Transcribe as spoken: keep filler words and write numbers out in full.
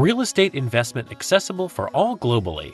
real estate investment accessible for all globally.